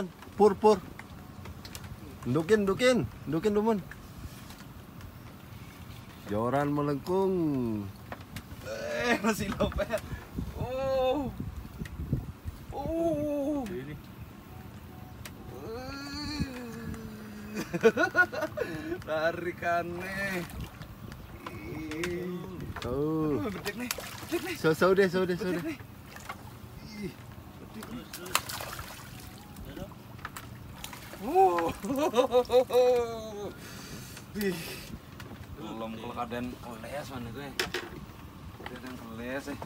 Yan, pur. Dukin naman. Joran mo lang kung... Eh, masilaw pa yan. Oh! Oh! Really? Tarikan eh. Oh. Betik nih. Saudah. Belum keadaan keles mana gue. Keadaan keles eh.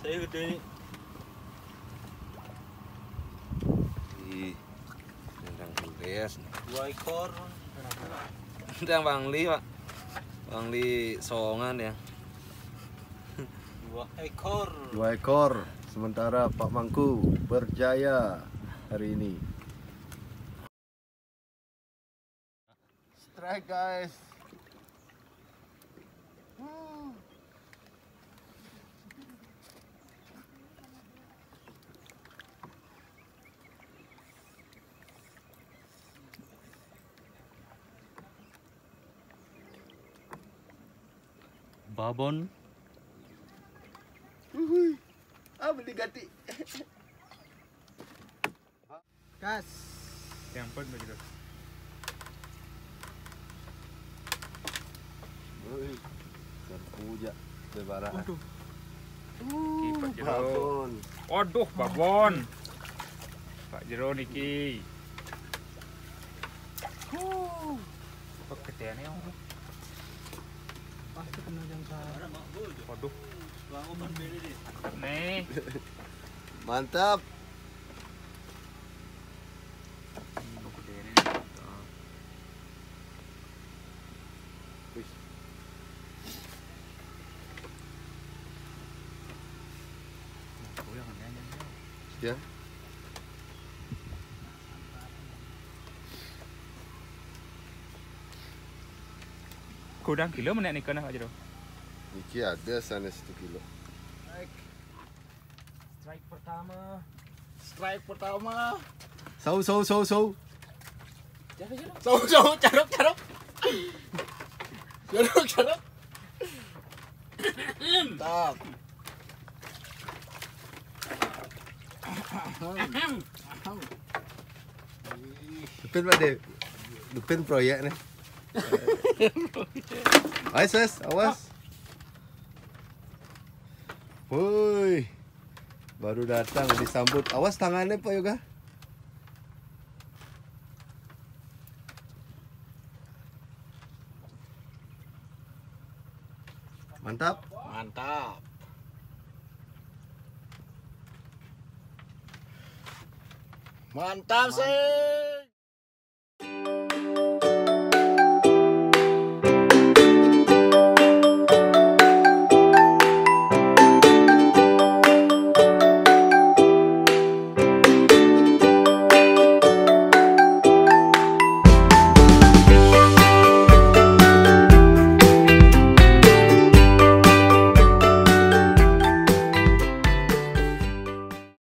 Saya udah ini. Keadaan keles nih. 2 ekor. Udah Bang Li, Pak. Bang Li songan ya. 2 ekor. 2 ekor. Sementara Pak Mangku berjaya hari ini. Right guys. Woo. Babon. Uhuy. Abdi gati. Kas. Tempat begitu. Terpuja bebarah. Kipak Jeron. Aduh, babon. Pak Jeron iki. Peketeane yo. Pasti kena jangka. Aduh. Nih. Mantap. Ya. Kurang kilo mana ni kena aja tu? Iki ada sana 1 kilo. Strike pertama. Sau. Carok. Tap. Dupin ba de? Dupin proyek ni. Ay sis, awas. Woi, baru datang disambut. Awas tangannya Pak Yoga. Mantap. Mantap sih.